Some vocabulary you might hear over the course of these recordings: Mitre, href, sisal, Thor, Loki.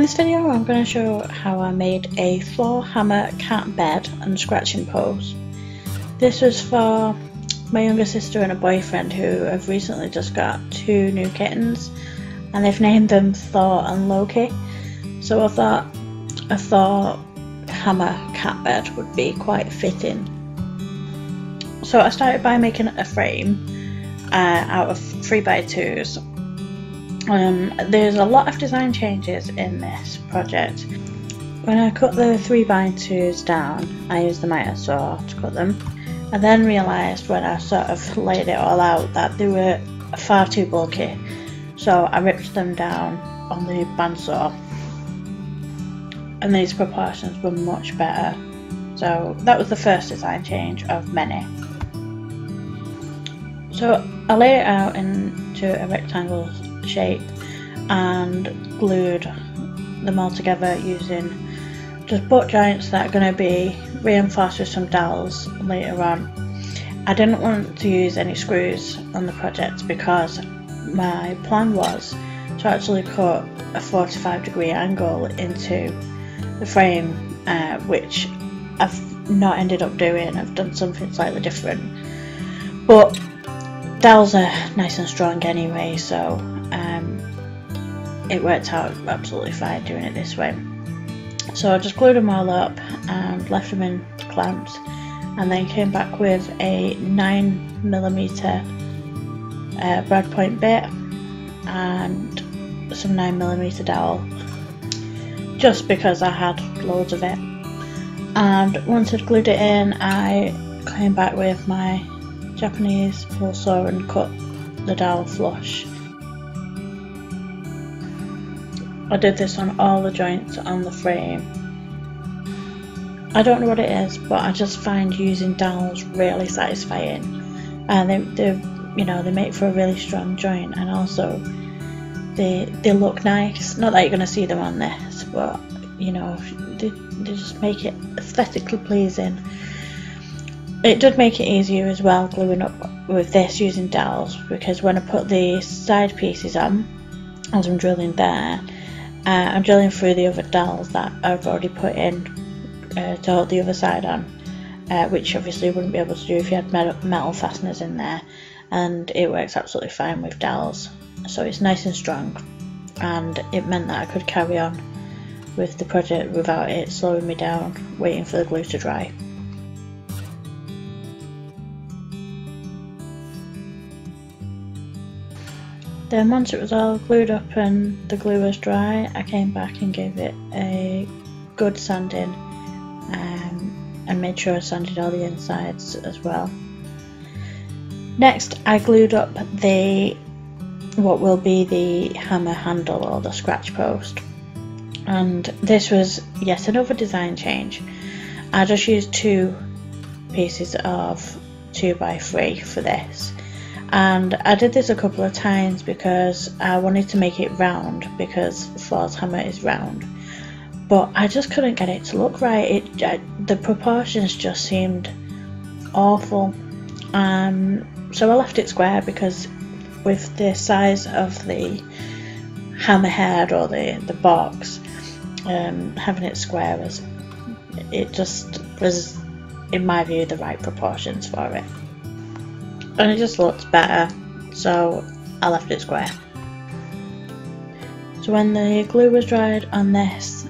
In this video I'm going to show how I made a floor hammer cat bed and scratching post. This was for my younger sister and a boyfriend who have recently just got two new kittens and they've named them Thor and Loki. So I thought a Thor hammer cat bed would be quite fitting. So I started by making a frame out of 3x2s. There's a lot of design changes in this project. When I cut the 3x2s down, I used the miter saw to cut them. I then realised when I sort of laid it all out that they were far too bulky, so I ripped them down on the bandsaw. And these proportions were much better. So that was the first design change of many. So I laid it out into a rectangle shape and glued them all together using just butt joints that are going to be reinforced with some dowels later on. I didn't want to use any screws on the project because my plan was to actually cut a 45-degree angle into the frame, which I've not ended up doing. I've done something slightly different, but dowels are nice and strong anyway, so it worked out absolutely fine doing it this way. So I just glued them all up and left them in clamps, and then came back with a 9mm brad point bit and some 9mm dowel, just because I had loads of it. And once I'd glued it in, I came back with my Japanese pull saw and cut the dowel flush. I did this on all the joints on the frame. I don't know what it is, but I just find using dowels really satisfying, and they make for a really strong joint, and also they look nice. Not that you're going to see them on this, but you know, they just make it aesthetically pleasing. It did make it easier as well gluing up with this using dowels, because when I put the side pieces on, as I'm drilling there, I'm drilling through the other dowels that I've already put in to hold the other side on, which obviously you wouldn't be able to do if you had metal fasteners in there, and it works absolutely fine with dowels. So it's nice and strong, and it meant that I could carry on with the project without it slowing me down waiting for the glue to dry. Then once it was all glued up and the glue was dry, I came back and gave it a good sanding, and made sure I sanded all the insides as well. Next I glued up what will be the hammer handle, or the scratch post, and this was yet another design change. I just used 2 pieces of 2x3 for this. And I did this a couple of times because I wanted to make it round, because Thor's hammer is round, but I just couldn't get it to look right. The proportions just seemed awful, so I left it square, because with the size of the hammerhead or the box, having it square was, in my view, the right proportions for it. And it just looked better, so I left it square. So when the glue was dried on this,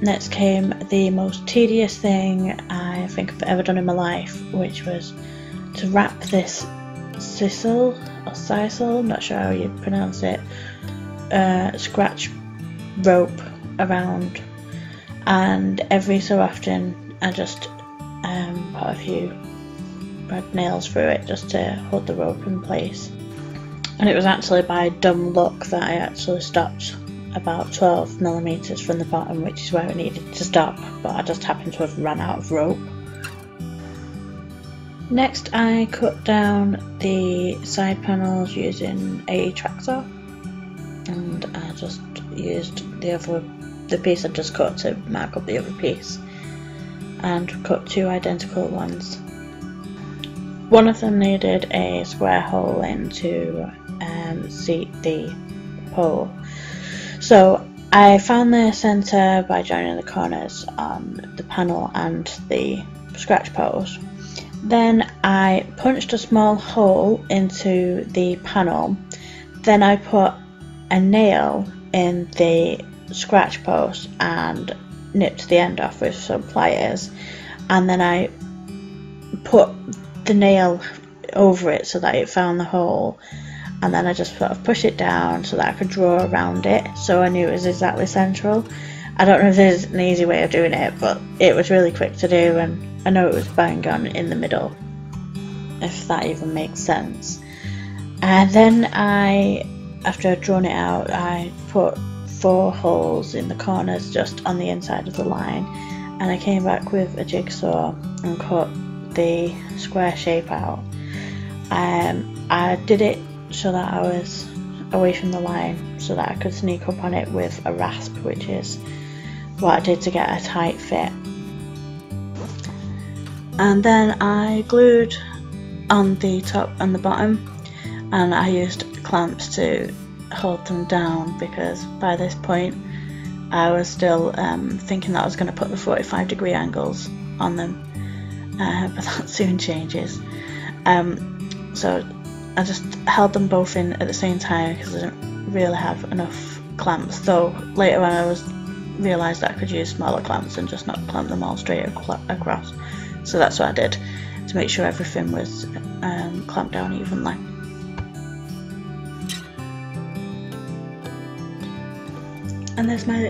next came the most tedious thing I think I've ever done in my life, which was to wrap this sisal, or sisal, not sure how you pronounce it, scratch rope around. And every so often I just put a few red nails through it just to hold the rope in place. And it was actually by dumb luck that I actually stopped about 12mm from the bottom, which is where it needed to stop, but I just happened to have run out of rope. Next I cut down the side panels using a track saw, and I just used the piece I just cut to mark up the other piece, and cut 2 identical ones. One of them needed a square hole in to seat the pole, so I found the center by joining the corners on the panel and the scratch poles. Then I punched a small hole into the panel. Then I put a nail in the scratch post and nipped the end off with some pliers, and then I put the nail over it so that it found the hole, and then I just sort of pushed it down so that I could draw around it so I knew it was exactly central. I don't know if there's an easy way of doing it, but it was really quick to do and I know it was bang on in the middle, if that even makes sense. And then I, after I'd drawn it out, I put 4 holes in the corners just on the inside of the line, and I came back with a jigsaw and cut the square shape out. I did it so that I was away from the line so that I could sneak up on it with a rasp, which is what I did to get a tight fit. And then I glued on the top and the bottom, and I used clamps to hold them down because by this point I was still thinking that I was going to put the 45-degree angles on them, but that soon changes. So I just held them both in at the same time because I didn't really have enough clamps, though later on I realised that I could use smaller clamps and just not clamp them all straight across, so that's what I did to make sure everything was clamped down evenly. And there's my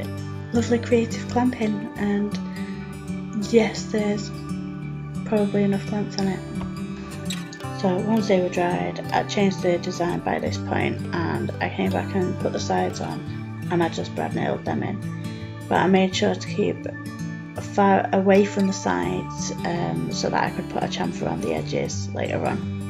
lovely creative clamping, and yes, there's probably enough clamps on it. So once they were dried, I changed the design by this point, and I came back and put the sides on and I just brad nailed them in. But I made sure to keep far away from the sides so that I could put a chamfer on the edges later on.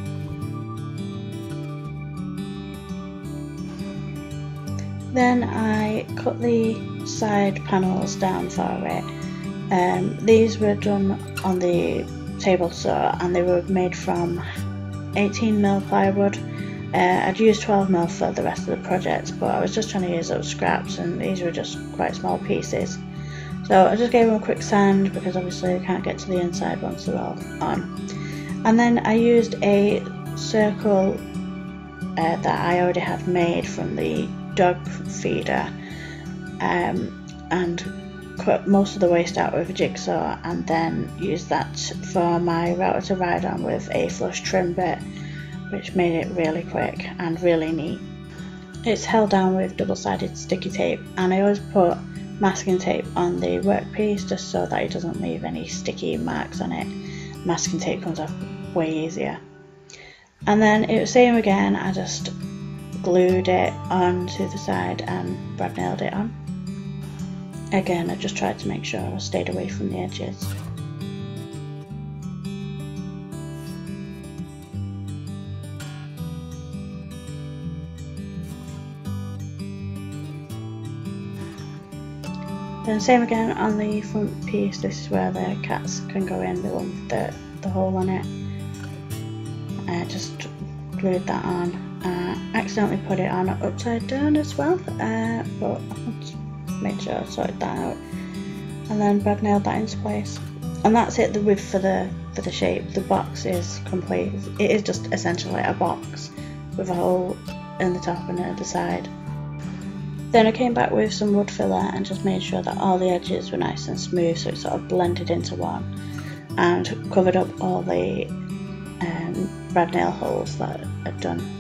Then I cut the side panels down for it. These were done on the table saw and they were made from 18mm plywood. I'd used 12mm for the rest of the project, but I was just trying to use those scraps and these were just quite small pieces. So I just gave them a quick sand because obviously you can't get to the inside once they're all on. And then I used a circle that I already had made from the dog feeder and cut most of the waste out with a jigsaw, and then used that for my router to ride on with a flush trim bit, which made it really quick and really neat. It's held down with double-sided sticky tape, and I always put masking tape on the workpiece just so that it doesn't leave any sticky marks on it. Masking tape comes off way easier. And then it was the same again, I just glued it onto the side and brad nailed it on. Again, I just tried to make sure I stayed away from the edges. Then same again on the front piece, this is where the cats can go in, the one with the hole on it. I just glued that on. Accidentally put it on upside down as well, but I made sure I sorted that out, and then brad nailed that into place. And that's it, the width for the shape. The box is complete. It is just essentially a box with a hole in the top and at the side. Then I came back with some wood filler and just made sure that all the edges were nice and smooth, so it sort of blended into one, and covered up all the brad nail holes that I'd done.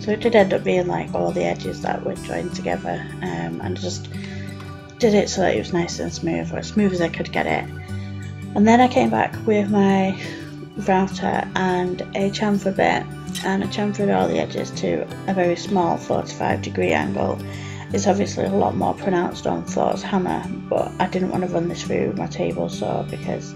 So it did end up being like all the edges that were joined together, and I just did it so that it was nice and smooth, or as smooth as I could get it. And then I came back with my router and a chamfer bit, and I chamfered all the edges to a very small 45-degree angle. It's obviously a lot more pronounced on Thor's hammer, but I didn't want to run this through my table saw because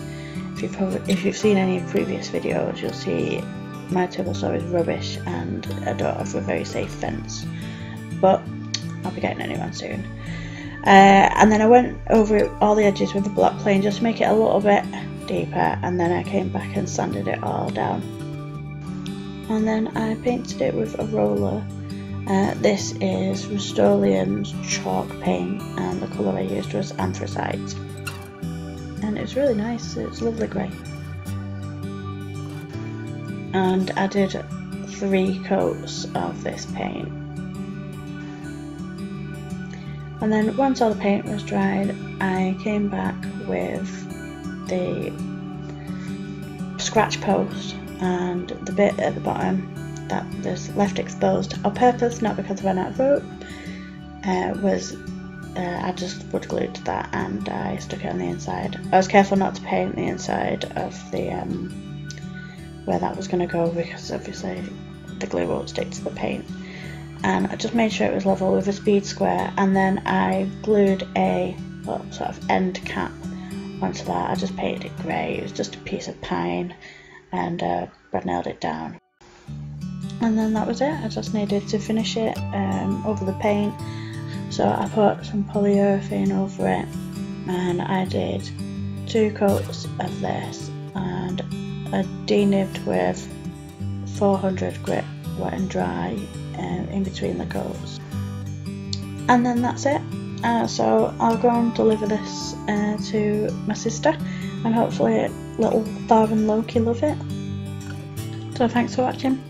if you've seen any previous videos, you'll see my table saw is rubbish and I don't have a very safe fence, but I'll be getting a new one soon. And then I went over all the edges with a block plane just to make it a little bit deeper, and then I came back and sanded it all down. And then I painted it with a roller, This is Rust-Oleum's chalk paint, and the colour I used was anthracite. And it's really nice, it's lovely grey. And I did 3 coats of this paint. And then once all the paint was dried, I came back with the scratch post and the bit at the bottom that was left exposed on purpose, not because I ran out of rope, I just wood glued that and I stuck it on the inside. I was careful not to paint the inside of the where that was going to go, because obviously the glue won't stick to the paint. And I just made sure it was level with a speed square, and then I glued a sort of end cap onto that. I just painted it grey, it was just a piece of pine, and red nailed it down. And then that was it, I just needed to finish it over the paint. So I put some polyurethane over it, and I did 2 coats of this, and I denibbed with 400 grit wet and dry in between the coats. And then that's it. So I'll go and deliver this to my sister, and hopefully little Thor and Loki love it. So thanks for watching.